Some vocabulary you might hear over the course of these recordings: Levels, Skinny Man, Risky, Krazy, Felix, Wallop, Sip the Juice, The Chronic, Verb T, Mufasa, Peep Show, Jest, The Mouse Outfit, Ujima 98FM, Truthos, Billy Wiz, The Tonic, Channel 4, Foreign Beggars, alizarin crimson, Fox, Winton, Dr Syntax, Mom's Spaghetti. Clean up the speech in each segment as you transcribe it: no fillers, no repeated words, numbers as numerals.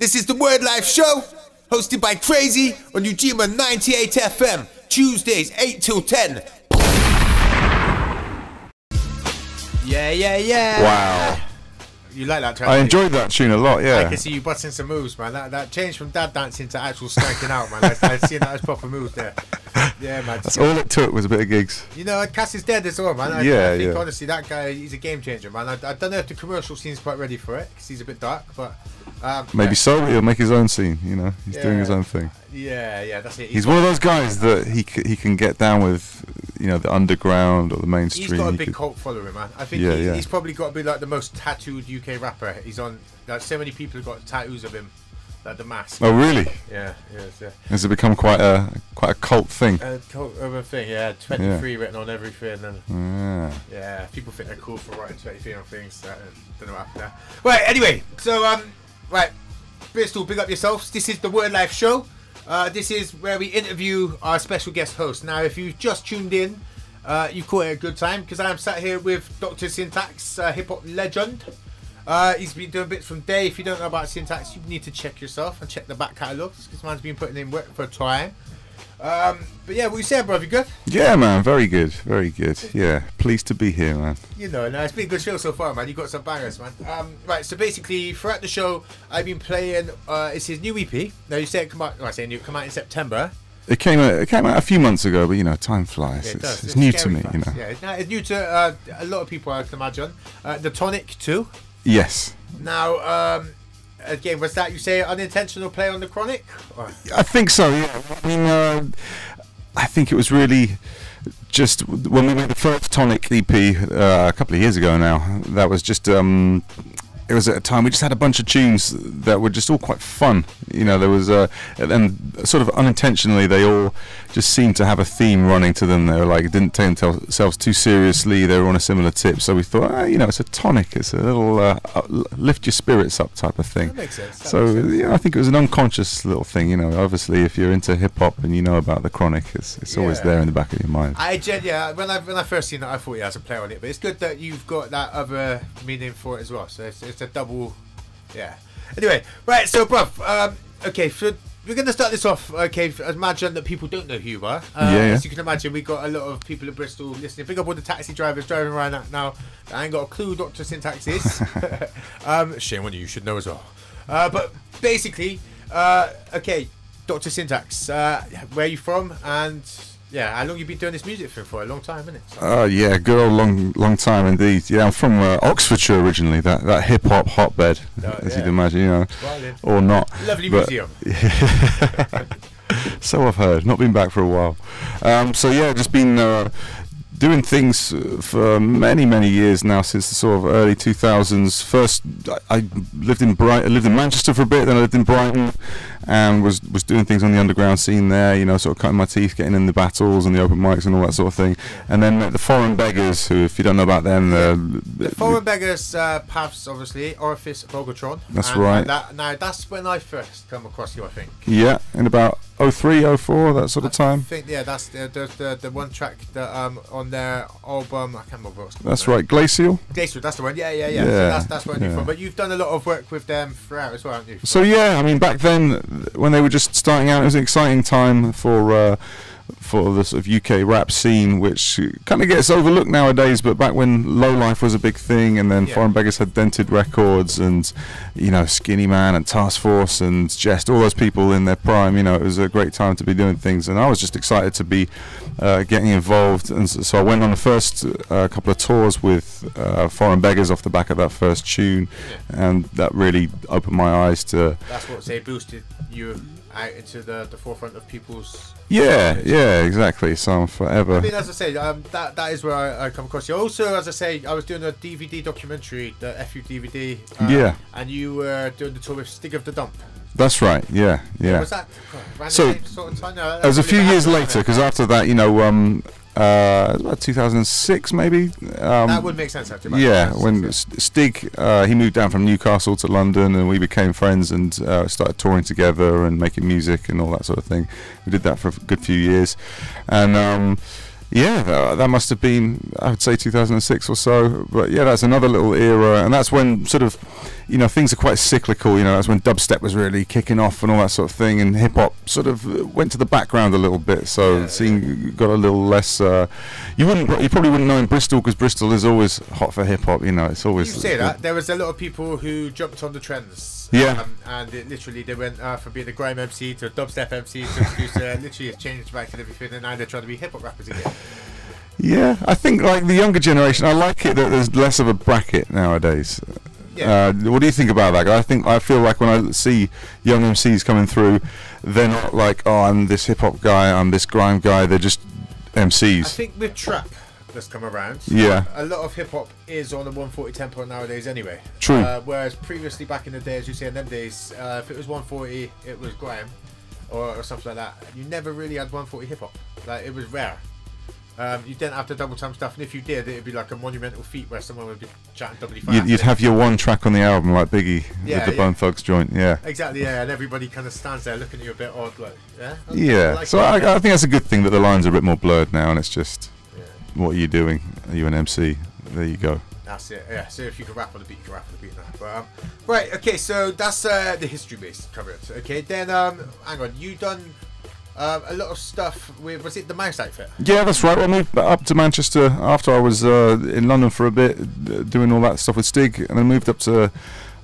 This is the Wordlife Show, hosted by Krazy on Ujima 98FM, Tuesdays 8 till 10. Yeah, yeah, yeah. Wow. You like that track? I enjoyed that tune a lot, yeah. I can see you busting some moves, man. That change from dad dancing to actual striking out, man. I've seen that as proper moves there. Yeah, man. That's all it took was a bit of gigs. You know, Cass is dead as well, man. I think, honestly, that guy, he's a game changer, man. I don't know if the commercial scene's quite ready for it, because he's a bit dark, but... Maybe so, he'll make his own scene, you know. He's doing his own thing. Yeah, yeah, that's it. He's one of those guys that he can get down with, you know, the underground or the mainstream. He's got a big cult following, man. I think he's probably got to be like the most tattooed UK rapper. He's on, like, so many people have got tattoos of him. Like the mask. Oh really? Yeah, yeah. Has it become quite a cult thing? A cult urban thing, yeah. 23 written on everything, and yeah, people think they're cool for writing 23 on things. So don't know what happened there. Right, anyway, so right, Bristol, big up yourselves. This is the Wordlife Show. This is where we interview our special guest host. Now, if you've just tuned in, you caught it a good time because I am sat here with Dr Syntax, hip hop legend. He's been doing bits from day. If you don't know about Syntax, you need to check yourself and check the back catalogs because man's been putting in work for a time. But yeah, what you saying, bro? You good? Yeah, man. Very good. Very good. Yeah. Pleased to be here, man. You know, no, it's been a good show so far, man. You got some bangers, man. Right. So basically, throughout the show, I've been playing. It's his new EP. Now you say it come out. No, I say new. Come out in September. It came out a few months ago, but you know, time flies. Yeah, it's new to me, you know. Yeah, it's new to a lot of people, I can imagine. The Tonic too. Yes. Now, again, was that, you say, unintentional play on The Chronic? Or? I think so, yeah. I mean, I think it was really just when we made the first Tonic EP a couple of years ago now, that was just, it was at a time we just had a bunch of tunes that were just all quite fun. You know, there was, and sort of unintentionally, they all just seemed to have a theme running to them. They were like, didn't take themselves too seriously. They were on a similar tip. So we thought, you know, it's a tonic. It's a little lift your spirits up type of thing. That makes sense. So, yeah, I think it was an unconscious little thing. You know, obviously, if you're into hip hop and you know about The Chronic, it's always there in the back of your mind. When I first seen that, I thought he has a play on it. But it's good that you've got that other meaning for it as well. So it's a double, yeah. Anyway, right, so bruv, okay, so we're gonna start this off. Okay, imagine that people don't know who you are. As you can imagine, we got a lot of people in Bristol listening. Pick up all the taxi drivers driving around now. I ain't got a clue Dr Syntax is. Shame on you should know as well. But basically, okay, Dr Syntax, where are you from? And yeah, how long you been doing this music thing for? A long time, isn't it? Oh, yeah, good old long time indeed. Yeah, I'm from Oxfordshire originally, that hip-hop hotbed, as you'd imagine, you know, or not. Lovely museum. So I've heard, not been back for a while. So yeah, just been doing things for many, many years now, since the sort of early 2000s. First, I lived in Manchester for a bit, then I lived in Brighton, and was doing things on the underground scene there, you know, sort of cutting my teeth, getting in the battles and the open mics and all that sort of thing. And then met the Foreign Beggars, who, if you don't know about them, the Foreign Beggars, paths, obviously, Orifice Vogeltron. That's right. Now that's when I first come across you, I think. Yeah, in about 03, 04, that sort of time. I think, yeah, that's the one track that on their album, I can't remember what it's called. That's right, Glacial. Glacial, that's the one. Yeah. So that's where I knew from. But you've done a lot of work with them throughout as well, haven't you? So yeah, I mean, back then, when they were just starting out, it was an exciting time for the sort of UK rap scene, which kind of gets overlooked nowadays. But back when Low Life was a big thing, and then Foreign Beggars had Dented Records, and you know, Skinny Man and Task Force and Jest, all those people in their prime. You know, it was a great time to be doing things, and I was just excited to be getting involved. And so I went on the first couple of tours with Foreign Beggars off the back of that first tune, and that really opened my eyes to. That's what they boosted you out into the forefront of people's. Yeah, exactly. So I'm forever. I mean, as I say, that is where I come across you. Also, as I say, I was doing a DVD documentary, the FU DVD. And you were doing the tour with Stig of the Dump. That's right. Yeah. Was that so? Sort of time? No, that was a few years later, because after that, you know, about 2006 maybe. That would make sense after. Yeah, when Stig he moved down from Newcastle to London, and we became friends and started touring together and making music and all that sort of thing. We did that for a good few years, and that must have been, I would say, 2006 or so. But yeah, that's another little era, and that's when sort of you know, things are quite cyclical. You know, that's when dubstep was really kicking off and all that sort of thing, and hip hop sort of went to the background a little bit. So seeing got a little less. You probably wouldn't know in Bristol, because Bristol is always hot for hip hop. You know, it's always. You say that there was a lot of people who jumped on the trends. Yeah. And it, literally, they went from being a grime MC to a dubstep MC to producer. Literally, it changed back and everything, and now they're trying to be hip hop rappers again. Yeah, I think like the younger generation, I like it that there's less of a bracket nowadays. Yeah. What do you think about that? I feel like when I see young MCs coming through, they're not like, oh, I'm this hip hop guy, I'm this grime guy. They're just MCs. I think with trap that's come around, yeah, a lot of hip hop is on a 140 tempo nowadays anyway. True. Whereas previously, back in the day, as you say, in them days, if it was 140, it was grime or something like that. You never really had 140 hip hop. Like, it was rare. You didn't have to double time stuff, and if you did, it'd be like a monumental feat where someone would be chatting doubly fast. You'd have your one track on the album, like Biggie with the Bone Thugs joint, yeah. Exactly, yeah, and everybody kind of stands there looking at you a bit odd, like, yeah. I think that's a good thing that the lines are a bit more blurred now, and it's just, what are you doing? Are you an MC? There you go. That's it, yeah. So if you can rap on the beat, you can rap on the beat now. But, right, okay, so that's the history base covered. Okay, then, hang on, you done. A lot of stuff with, was it The Mouse Outfit? Yeah, that's right. I moved up to Manchester after I was in London for a bit, doing all that stuff with Stig, and then moved up to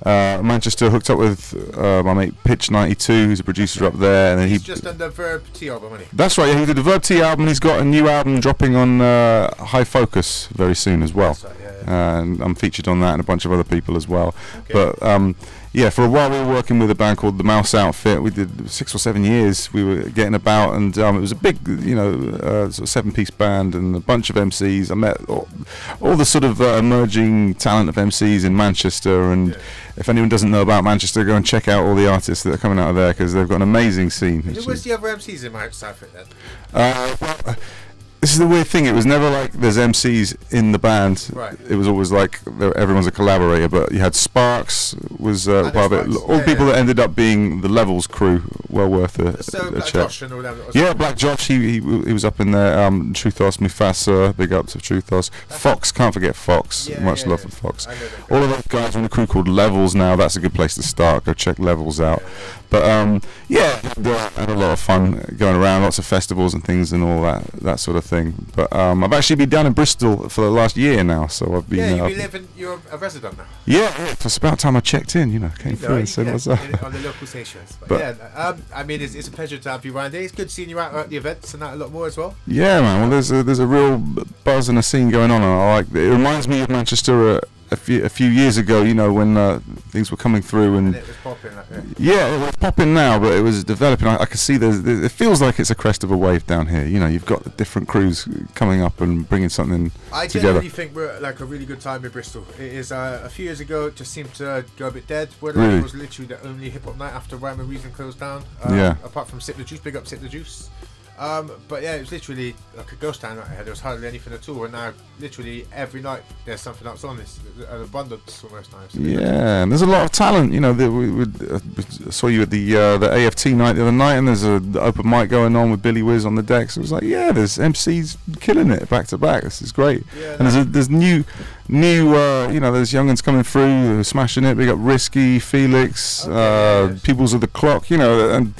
Manchester, hooked up with my mate Pitch 92, who's a producer up there. And then he's just done the Verb T album, isn't he? That's right, yeah, he did the Verb T album. He's got a new album dropping on High Focus very soon as well. That's right, yeah, yeah. And I'm featured on that and a bunch of other people as well. Okay. But yeah, for a while we were working with a band called The Mouse Outfit. We did 6 or 7 years. We were getting about, and it was a big, sort of 7-piece band and a bunch of MCs. I met all the sort of emerging talent of MCs in Manchester. And if anyone doesn't know about Manchester, go and check out all the artists that are coming out of there, because they've got an amazing scene. Who was the other MCs in The Mouse Outfit then? Well, this is the weird thing. It was never like there's MCs in the band. Right. It was always like everyone's a collaborator. But you had Sparks was part of it. All people that ended up being the Levels crew, well worth a Black Josh and all that. Yeah, Black Josh. He was up in there. Truthos, Mufasa, big up to Truthos. Fox, can't forget Fox. Yeah, much love for Fox. All of those guys are in a crew called Levels now. That's a good place to start. Go check Levels out. But yeah, I had a lot of fun going around, lots of festivals and things and all that sort of thing. But I've actually been down in Bristol for the last year now, so I've been. Yeah, you've been living. You're a resident now. Yeah, it's about time I checked in. You know, came through and said what's up on the local stations. But yeah, I mean, it's a pleasure to have you around here. It's good seeing you out at the events and that a lot more as well. Yeah, man. Well, there's a real buzz and a scene going on, and I like it. Reminds me of Manchester. A few years ago, you know, when things were coming through and it was popping, like, yeah, it was popping now, but it was developing. I could see it feels like it's a crest of a wave down here. You know, you've got the different crews coming up and bringing something together. I generally think we're at, like, a really good time in Bristol. It is a few years ago, it just seemed to go a bit dead. Wordlife was literally the only hip hop night after Rhyme Reason closed down. Yeah. Apart from Sip the Juice, big up Sip the Juice. But yeah, it was literally like a ghost town right here. There was hardly anything at all, and now literally every night there's something else on. This an abundance almost now. So yeah, and there's a lot of talent. You know, we saw you at the AFT night the other night, and there's an open mic going on with Billy Wiz on the decks. It was like, yeah, there's MCs killing it back to back. This is great. Yeah, and there's new you know, there's young'uns coming through who are smashing it. We got Risky, Felix, Peoples of the Clock. You know, and.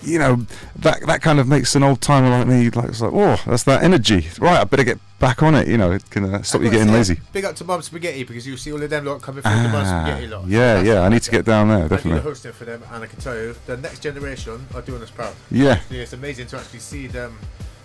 You know, that kind of makes an old timer like me, like, it's like, oh, that's that energy. Right, I better get back on it, you know, it can stop you getting lazy. Big up to Mom's Spaghetti, because you'll see all of them lot coming through the Mom's Spaghetti lot. Yeah, yeah, I need to get down there, definitely. I do the hosting for them, and I can tell you, the next generation are doing us proud. Yeah. It's amazing to actually see them.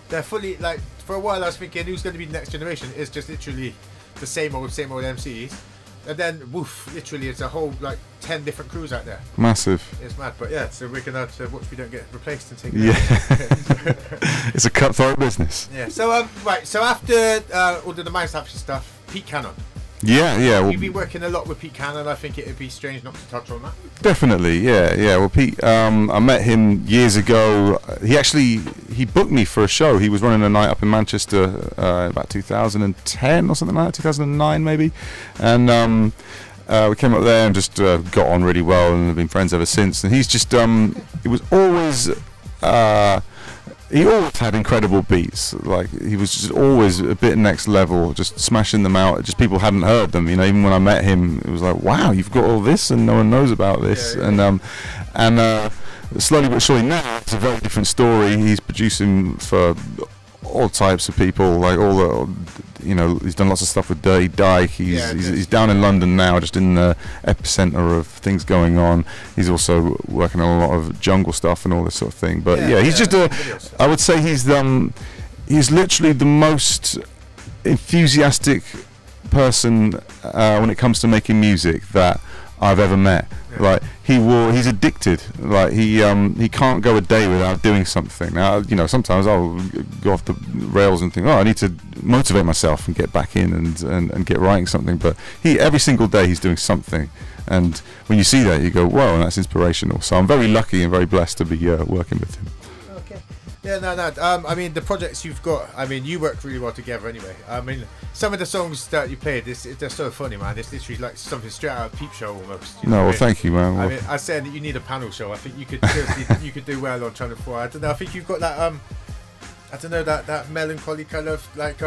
They're fully, like, for a while I was thinking, who's going to be the next generation? It's just literally the same old MCs. And then, woof, literally, it's a whole, like, 10 different crews out there. Massive. It's mad, but yeah, so we're going to have to watch we don't get replaced and take it. Yeah. It's a cutthroat business. Yeah, so, right, so after all the Mouse Outfit stuff, Pete Cannon. Yeah, yeah. Well, you've been working a lot with Pete Cannon. I think it would be strange not to touch on that. Definitely, yeah, yeah. Well, Pete, I met him years ago. He booked me for a show. He was running a night up in Manchester about 2010 or something like that, 2009 maybe. And we came up there and just got on really well, and have been friends ever since. And he's just, it was always... He always had incredible beats. Like, he was just always a bit next level, just smashing them out. Just people hadn't heard them, you know. Even when I met him, it was like, wow, you've got all this and no one knows about this. Yeah. And slowly but surely now it's a very different story. He's producing for all types of people, like all the, you know, he's done lots of stuff with Dirty Dyke. He's down in London now, just in the epicenter of things going on. He's also working on a lot of jungle stuff and all this sort of thing. But yeah, he's just a, I would say he's literally the most enthusiastic person when it comes to making music that I've ever met. Like, he's addicted. Like, he can't go a day without doing something. Now, you know, sometimes I'll go off the rails and think, oh, I need to motivate myself and get back in and get writing something. But he, every single day, he's doing something. And when you see that, you go, wow, that's inspirational. So I'm very lucky and very blessed to be working with him. Okay. Yeah, no. I mean, the projects you've got, I mean, you work really well together anyway. I mean, some of the songs that you played, they're so funny, man. It's literally like something straight out of Peep Show almost. No, well, thank you, man. I mean, I said that you need a panel show. I think you could seriously, you could do well on Channel 4. I don't know. I think you've got that, I don't know, that melancholy kind of, like,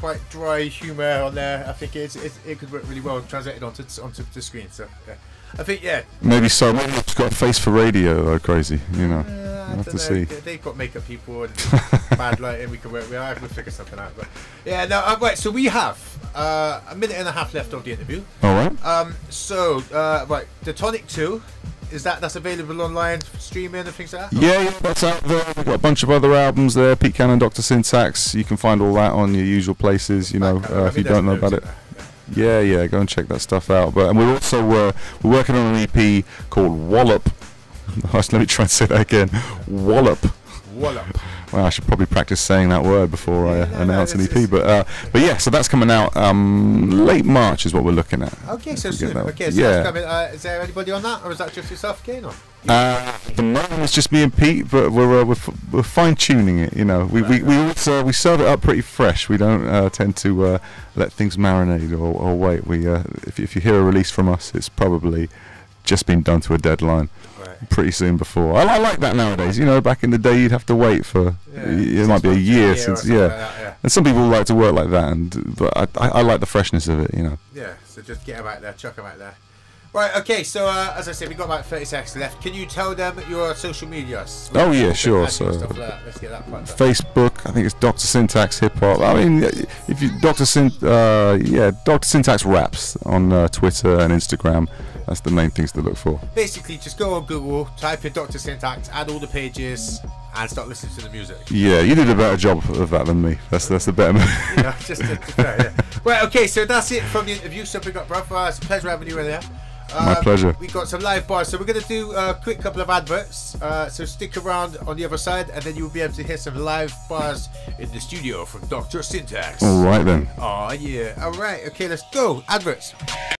quite dry humour on there. I think it could work really well translated onto the screen. So, yeah. I think, yeah. Maybe so. Maybe it's got a face for radio, though, Krazy. You know, we'll have to see. They've got makeup people and bad lighting. We can work with. I will figure something out. But yeah, no. Right. So we have a minute and a half left of the interview. All right. So right, The Tonic 2. Is that's available online, streaming and things like that? Yeah, that's out there. We've got a bunch of other albums there. Pete Cannon, Dr Syntax. You can find all that on your usual places. You know, if you don't know about it. Yeah, go and check that stuff out. But and we're also we're working on an EP called Wallop. Let me try and say that again. Wallop. Wallop. Well, I should probably practice saying that word before I announce an EP. But yeah, so that's coming out late March is what we're looking at. Okay, so soon. Okay, so that's coming. Is there anybody on that, or is that just yourself again? Or? The moment it's just me and Pete, but we're fine tuning it. You know, we serve it up pretty fresh. We don't tend to let things marinate or wait. We if you hear a release from us, it's probably just been done to a deadline. Pretty soon before. I like that nowadays. You know, back in the day, you'd have to wait for it might be a year since like that, and some people like to work like that, but I like the freshness of it, you know. Yeah, so just get them out there, chuck them out there. Right, okay, so as I said, we've got about 30 seconds left. Can you tell them your social media? Oh, yeah, sure. So, let's get that part Facebook, I think it's Dr. Syntax Hip Hop. I mean, if you, Dr. Syntax Raps on Twitter and Instagram. That's the main things to look for. Basically, just go on Google, type in Dr. Syntax, add all the pages, and start listening to the music. Yeah, you did a better job of that than me. That's the better move. Yeah, Right, okay, so that's it from the interview. So big up, brother. It's a pleasure having you in there. My pleasure. We got some live bars, so we're going to do a quick couple of adverts, so stick around on the other side and then you'll be able to hear some live bars in the studio from Dr. Syntax. Alright then. Alright, okay, let's go. Adverts.